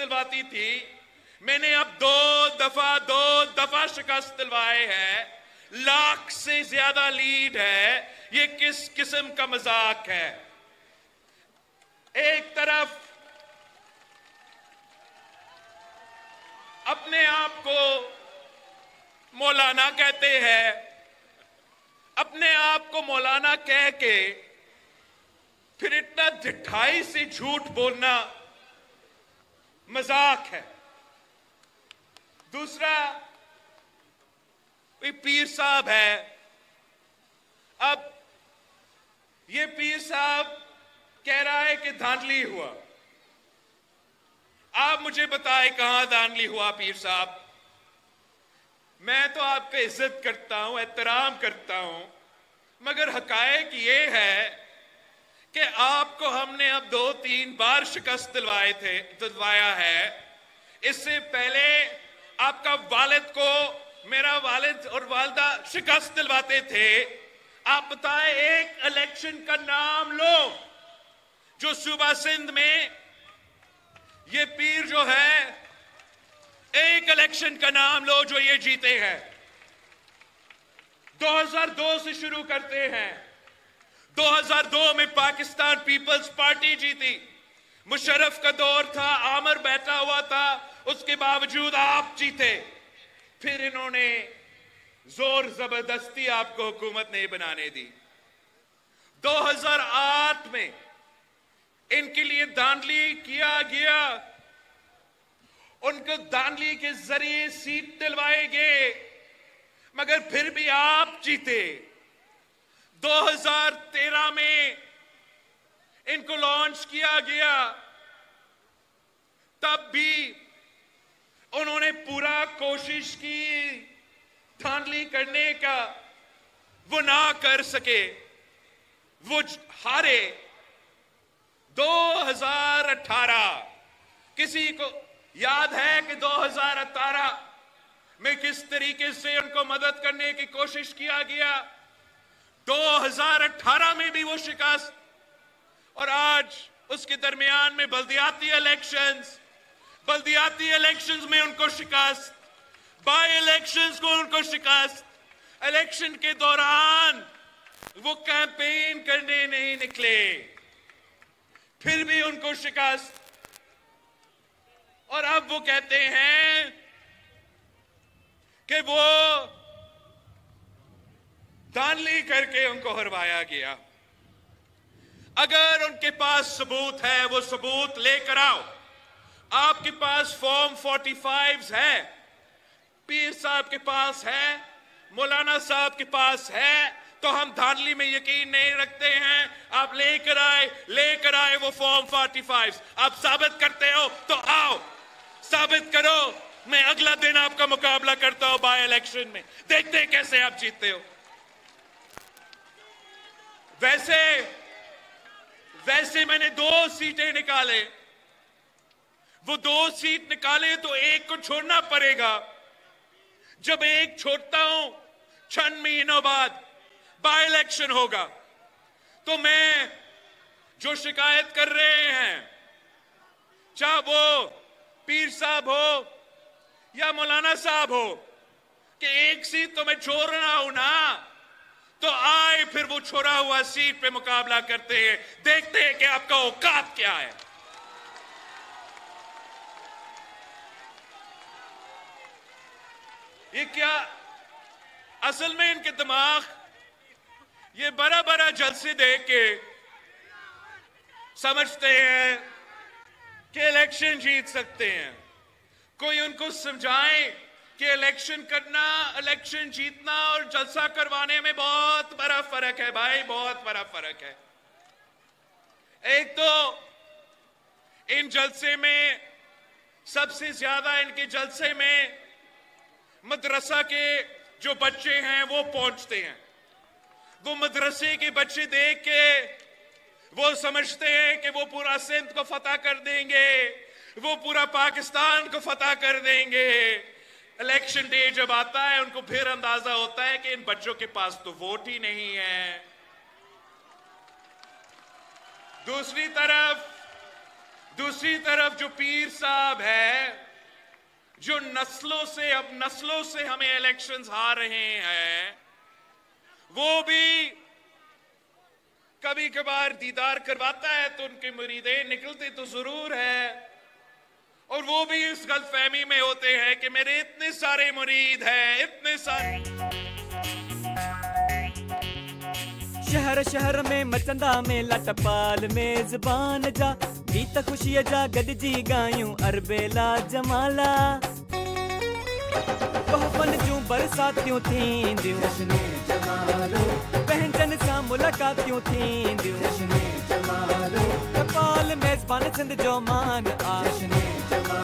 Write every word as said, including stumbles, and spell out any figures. दिलवाती थी, मैंने अब दो दफा दो दफा शिकस्त दिलवाए हैं, लाख से ज्यादा लीड है। ये किस किस्म का मजाक है। एक तरफ अपने आप को मौलाना कहते हैं, अपने आप को मौलाना कह के फिर इतना ढिठाई से झूठ बोलना मजाक है। दूसरा, कोई पीर साहब है, अब ये पीर साहब कह रहा है कि धांधली हुआ। आप मुझे बताएं कहां धांधली हुआ पीर साहब। मैं तो आपका इज्जत करता हूं, एहतराम करता हूं, मगर हकायक ये है कि आपको हमने अब दो तीन बार शिकस्त दिलवाए थे दिलवाया है। इससे पहले आपका वालिद को मेरा वालिद और वालदा शिकस्त दिलवाते थे। आप बताएं, एक इलेक्शन का नाम लो जो सूबा सिंध में ये पीर जो है, एक इलेक्शन का नाम लो जो ये जीते हैं। दो हज़ार दो से शुरू करते हैं। दो हज़ार दो में पाकिस्तान पीपल्स पार्टी जीती, मुशर्रफ का दौर था, आमर बैठा हुआ था, उसके बावजूद आप जीते। फिर इन्होंने जोर जबरदस्ती आपको हुकूमत नहीं बनाने दी। दो हज़ार आठ में इनके लिए धांधली किया गया, उनको धांधली के जरिए सीट दिलवाए गए, मगर फिर भी आप जीते। दो हज़ार तेरह में इनको लॉन्च किया गया, तब भी उन्होंने पूरा कोशिश की धांधली करने का, वो ना कर सके, वो हारे। दो हज़ार अठारह, किसी को याद है कि दो हज़ार अठारह में किस तरीके से उनको मदद करने की कोशिश किया गया। दो हज़ार अठारह में भी वो शिकस्त, और आज उसके दरमियान में बल्दियाती इलेक्शंस, बल्दियाती इलेक्शंस में उनको शिकस्त, बाय इलेक्शंस को उनको शिकस्त। इलेक्शन के दौरान वो कैंपेन करने नहीं निकले, फिर भी उनको शिकस्त। और अब वो कहते हैं कि वो धांधली करके उनको हरवाया गया। अगर उनके पास सबूत है, वो सबूत लेकर आओ। आपके पास फॉर्म पैंतालीस है, पीर साहब के पास है, मौलाना साहब के पास है, तो हम धांधली में यकीन नहीं रखते हैं। आप लेकर आए, लेकर आए वो फॉर्म पैंतालीस। आप साबित करते हो तो आओ, साबित करो। मैं अगला दिन आपका मुकाबला करता हूं बाय इलेक्शन में, देखते हैं कैसे आप जीतते हो। वैसे वैसे मैंने दो सीटें निकाले, वो दो सीट निकाले तो एक को छोड़ना पड़ेगा। जब एक छोड़ता हूं, छह महीनों बाद बाय इलेक्शन होगा, तो मैं जो शिकायत कर रहे हैं, चाहे वो पीर साहब हो या मौलाना साहब हो, कि एक सीट तो मैं छोड़ रहा हूं ना, तो आए फिर वो छोड़ा हुआ सीट पे मुकाबला करते हैं, देखते हैं कि आपका औकात क्या है। ये क्या असल में इनके दिमाग, ये बड़ा बड़ा जलसे देख के समझते हैं कि इलेक्शन जीत सकते हैं। कोई उनको समझाए कि इलेक्शन करना, इलेक्शन जीतना और जलसा करवाने में बहुत बड़ा फर्क है भाई, बहुत बड़ा फर्क है। एक तो इन जलसे में सबसे ज्यादा, इनके जलसे में मदरसा के जो बच्चे हैं वो पहुंचते हैं। वो मदरसे के बच्चे देख के वो समझते हैं कि वो पूरा सिंध को फतह कर देंगे, वो पूरा पाकिस्तान को फतह कर देंगे। इलेक्शन डे जब आता है, उनको फिर अंदाजा होता है कि इन बच्चों के पास तो वोट ही नहीं है। दूसरी तरफ दूसरी तरफ जो पीर साहब है, जो नस्लों से अब नस्लों से हमें इलेक्शंस हार रहे हैं, वो भी कभी कभार दीदार करवाता है तो उनके मुरीदें निकलते तो जरूर है, और वो भी इस गलतफहमी में होते हैं कि मेरे इतने सारे मुरीद हैं, इतने सारे। शहर शहर में मचंदा मेला टपाल में ज़बान जा गीत खुशी जा गदजी गायूं अरबेला जमाला बहपन जू बरसातियों थींदियूं पंहिंजनि सां मुलाकातियूं थींदियूं टपाल मेज़बान सिंध जो मान आ